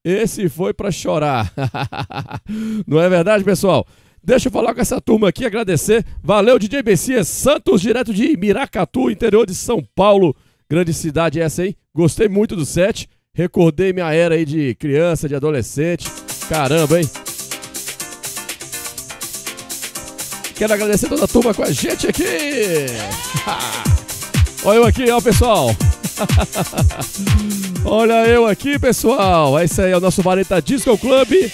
Esse foi pra chorar. Não é verdade, pessoal? Deixa eu falar com essa turma aqui, agradecer. Valeu, DJ Messias Santos, direto de Miracatu, interior de São Paulo. Grande cidade essa, hein? Gostei muito do set. Recordei minha era aí de criança, de adolescente. Caramba, hein? Quero agradecer toda a turma com a gente aqui. Olha eu aqui, ó, pessoal. Olha eu aqui, pessoal. Esse aí é o nosso Vareta Disco Club.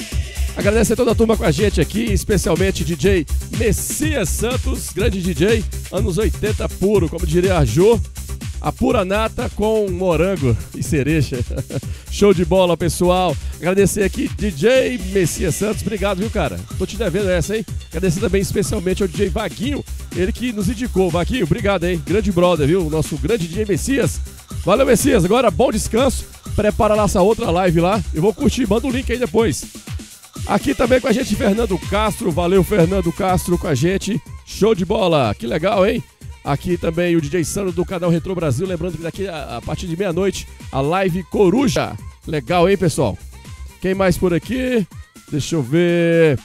Agradecer toda a turma com a gente aqui, especialmente DJ Messias Santos, grande DJ, anos 80 puro, como diria a Jô, a pura nata com morango e cereja. Show de bola, pessoal. Agradecer aqui DJ Messias Santos, obrigado, viu, cara? Tô te devendo essa, hein? Agradecer também especialmente ao DJ Vaguinho, ele que nos indicou. Vaguinho, obrigado, hein? Grande brother, viu? O nosso grande DJ Messias. Valeu, Messias. Agora, bom descanso. Prepara lá essa outra live lá. Eu vou curtir, manda o link aí depois. Aqui também com a gente, Fernando Castro. Valeu, Fernando Castro, com a gente. Show de bola. Que legal, hein? Aqui também o DJ Sandro do canal Retro Brasil. Lembrando que daqui a partir de meia-noite, a live Coruja. Legal, hein, pessoal? Quem mais por aqui? Deixa eu ver.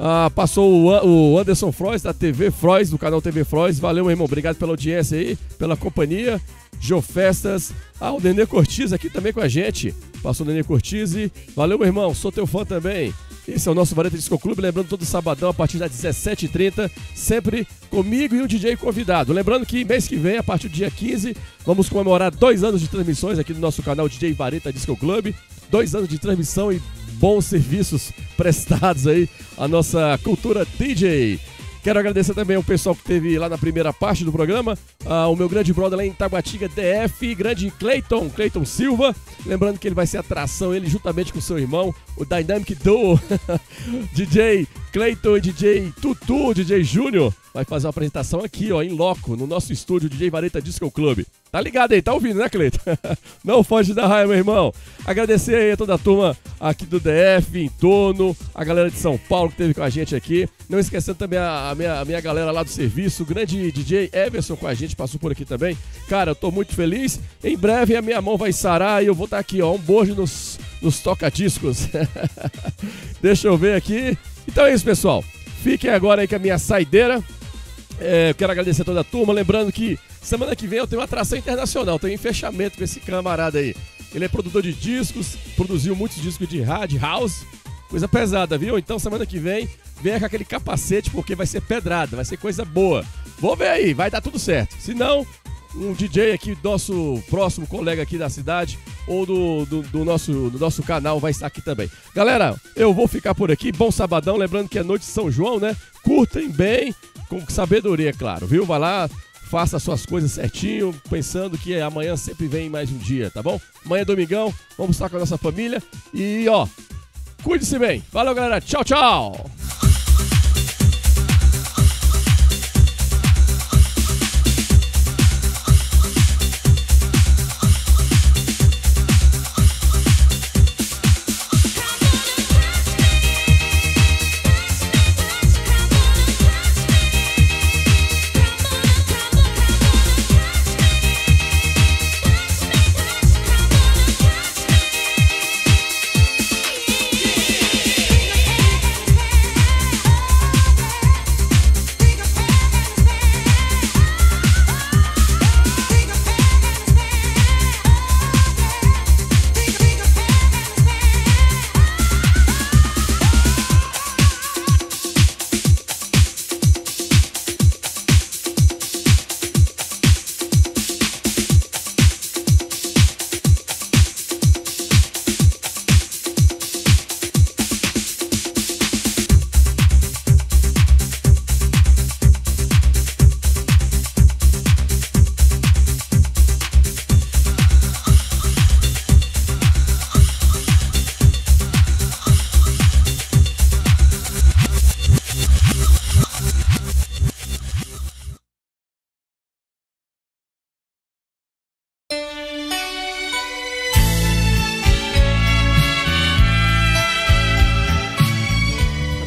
Ah, passou o Anderson Frois, da TV Frois, do canal TV Frois. Valeu, meu irmão. Obrigado pela audiência aí, pela companhia. Jô Festas. Ah, o Nenê Cortise aqui também com a gente. Passou o Nenê Cortise. Valeu, meu irmão. Sou teu fã também. Esse é o nosso Vareta Disco Clube, lembrando, todo sabadão a partir das 17h30, sempre comigo e um DJ convidado. Lembrando que mês que vem, a partir do dia 15, vamos comemorar 2 anos de transmissões aqui no nosso canal DJ Vareta Disco Clube. 2 anos de transmissão e bons serviços prestados aí à nossa cultura DJ. Quero agradecer também ao pessoal que teve lá na primeira parte do programa, o meu grande brother lá em Taguatinga, DF, grande Cleiton Silva. Lembrando que ele vai ser atração, ele juntamente com seu irmão, o Dynamic Duo, DJ Cleiton e DJ Tutu, DJ Júnior, vai fazer uma apresentação aqui, ó, em loco, no nosso estúdio DJ Vareta Disco Club. Tá ligado aí, tá ouvindo, né, Cleiton? Não foge da raia, meu irmão. Agradecer aí a toda a turma aqui do DF, em torno, a galera de São Paulo que esteve com a gente aqui. Não esquecendo também a minha galera lá do serviço, o grande DJ Everson com a gente, passou por aqui também. Cara, eu tô muito feliz. Em breve a minha mão vai sarar e eu vou estar aqui, ó, um bojo nos toca-discos. Deixa eu ver aqui. Então é isso, pessoal. Fiquem agora aí com a minha saideira. Eu quero agradecer a toda a turma, lembrando que semana que vem eu tenho uma atração internacional, tenho um fechamento com esse camarada aí. Ele é produtor de discos, produziu muitos discos de hard house, coisa pesada, viu? Então semana que vem, venha com aquele capacete porque vai ser pedrada, vai ser coisa boa. Vou ver aí, vai dar tudo certo. Se não, um DJ aqui, nosso próximo colega aqui da cidade ou do nosso canal vai estar aqui também. Galera, eu vou ficar por aqui, bom sabadão, lembrando que é noite de São João, né? Curtem bem, com sabedoria, claro, viu? Vai lá, faça as suas coisas certinho, pensando que amanhã sempre vem mais um dia, tá bom? Amanhã é domingão, vamos estar com a nossa família e, ó, cuide-se bem. Valeu, galera. Tchau, tchau.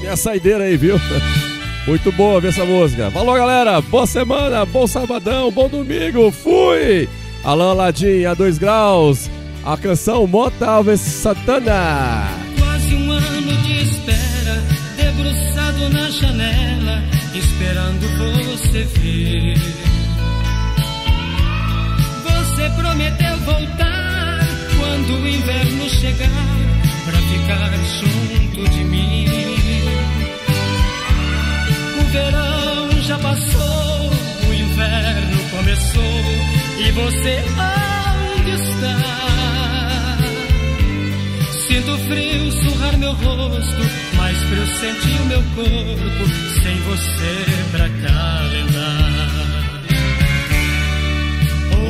Tem a saideira aí, viu? Muito boa ver essa música. Falou, galera. Boa semana, bom sabadão, bom domingo. Fui! Alain Aladim, a 2 graus. A canção Mota Alves Santana. Quase um ano de espera, debruçado na janela, esperando você vir. Você prometeu voltar quando o inverno chegar, pra ficar junto de mim. O verão já passou, o inverno começou, e você onde está? Sinto frio surrar meu rosto, mais frio senti o meu corpo, sem você pra calentar.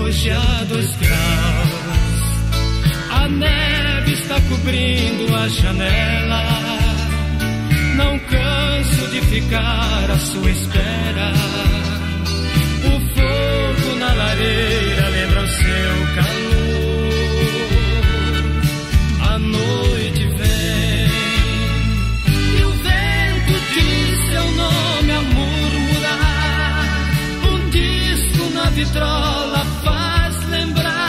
Hoje há 2 graus, a neve está cobrindo a janela. Não canso de ficar à sua espera. O fogo na lareira lembra o seu calor. A noite vem e o vento diz seu nome a murmurar. Um disco na vitrola faz lembrar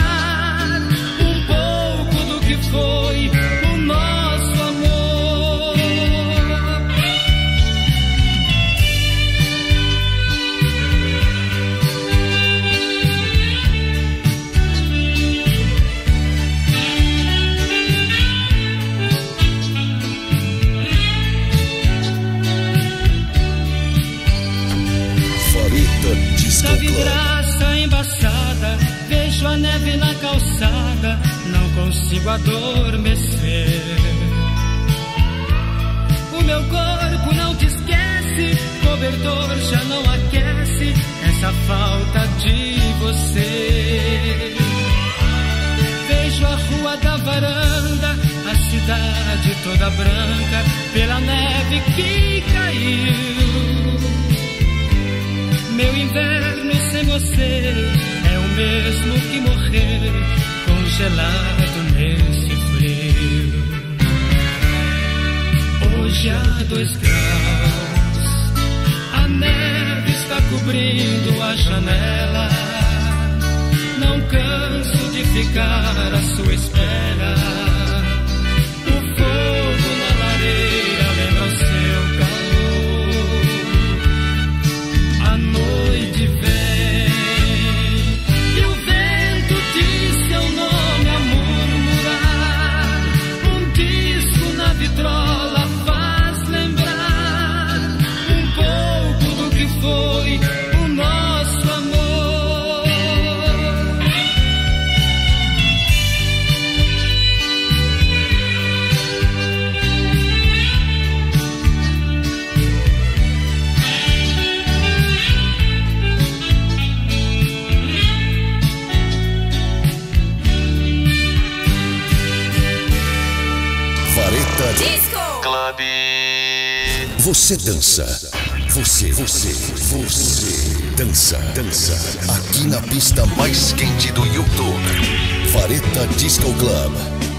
foi o nosso amor. Farita disco. Da vidraça embaçada, vejo a neve na calçada. Consigo adormecer. O meu corpo não te esquece, cobertor já não aquece essa falta de você. Vejo a rua da varanda, a cidade toda branca pela neve que caiu. Meu inverno sem você é o mesmo que morrer gelado nesse frio. Hoje há 2 graus, a neve está cobrindo a janela. Não canso de ficar à sua espera. O fogo na lareira lembra o seu calor. A noite vem e o vento diz seu nome. Trola faz lembrar um pouco do que foi o nosso amor. Vareta Club. Você dança, você dança, aqui na pista mais quente do YouTube, Vareta Disco Club.